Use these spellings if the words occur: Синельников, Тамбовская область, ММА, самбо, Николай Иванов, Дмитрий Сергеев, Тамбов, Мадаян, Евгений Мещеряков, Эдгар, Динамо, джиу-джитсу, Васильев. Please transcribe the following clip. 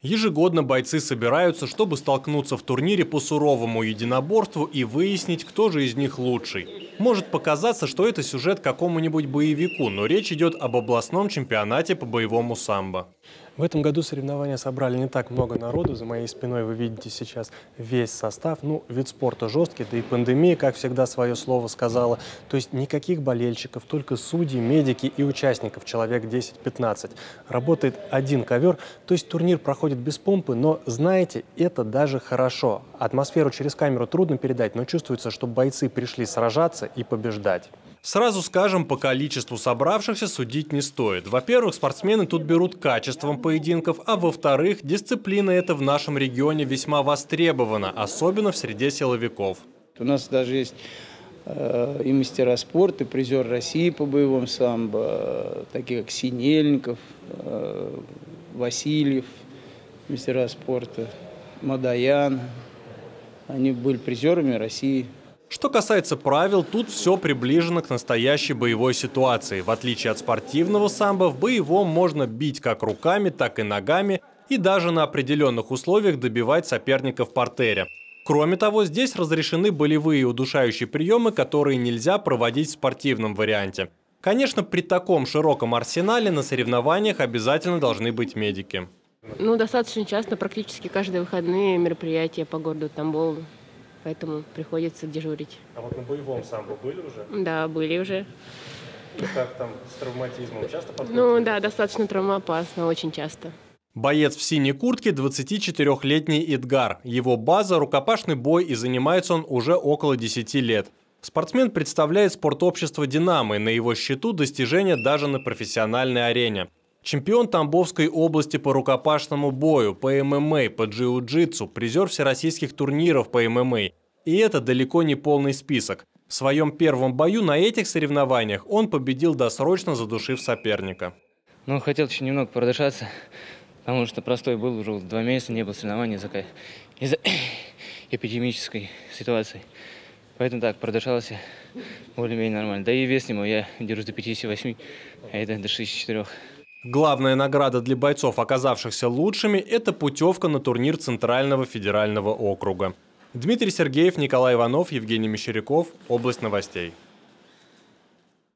Ежегодно бойцы собираются, чтобы столкнуться в турнире по суровому единоборству и выяснить, кто же из них лучший. Может показаться, что это сюжет какому-нибудь боевику, но речь идет об областном чемпионате по боевому самбо. В этом году соревнования собрали не так много народу. За моей спиной вы видите сейчас весь состав. Ну, вид спорта жесткий, да и пандемия, как всегда, свое слово сказала. То есть никаких болельщиков, только судьи, медики и участников, человек 10-15. Работает один ковер, то есть турнир проходит без помпы, но, знаете, это даже хорошо. Атмосферу через камеру трудно передать, но чувствуется, что бойцы пришли сражаться и побеждать. Сразу скажем, по количеству собравшихся судить не стоит. Во-первых, спортсмены тут берут качеством поединков, а во-вторых, дисциплина эта в нашем регионе весьма востребована, особенно в среде силовиков. У нас даже есть и мастера спорта, и призер России по боевому самбо, такие как Синельников, Васильев, мастера спорта, Мадаян. Они были призерами России. Что касается правил, тут все приближено к настоящей боевой ситуации. В отличие от спортивного самбо, в боевом можно бить как руками, так и ногами и даже на определенных условиях добивать соперника в партере. Кроме того, здесь разрешены болевые удушающие приемы, которые нельзя проводить в спортивном варианте. Конечно, при таком широком арсенале на соревнованиях обязательно должны быть медики. Ну, достаточно часто, практически каждые выходные мероприятия по городу Тамбову. Поэтому приходится дежурить. А вот на боевом самбо были уже? Да, были уже. И как там с травматизмом? Часто подходит? Ну да, достаточно травмоопасно, очень часто. Боец в синей куртке – 24-летний Эдгар. Его база – рукопашный бой, и занимается он уже около 10 лет. Спортсмен представляет спортобщество «Динамо», и на его счету достижения даже на профессиональной арене. Чемпион Тамбовской области по рукопашному бою, по ММА, по джиу-джитсу, призер всероссийских турниров по ММА. И это далеко не полный список. В своем первом бою на этих соревнованиях он победил, досрочно задушив соперника. Ну, хотел еще немного продышаться, потому что простой был уже 2 месяца, не было соревнований из-за эпидемической ситуации. Поэтому так, продышался более-менее нормально. Да и вес снимал, я держусь до 58, а это до 64. Главная награда для бойцов, оказавшихся лучшими, это путевка на турнир Центрального федерального округа. Дмитрий Сергеев, Николай Иванов, Евгений Мещеряков. Область новостей.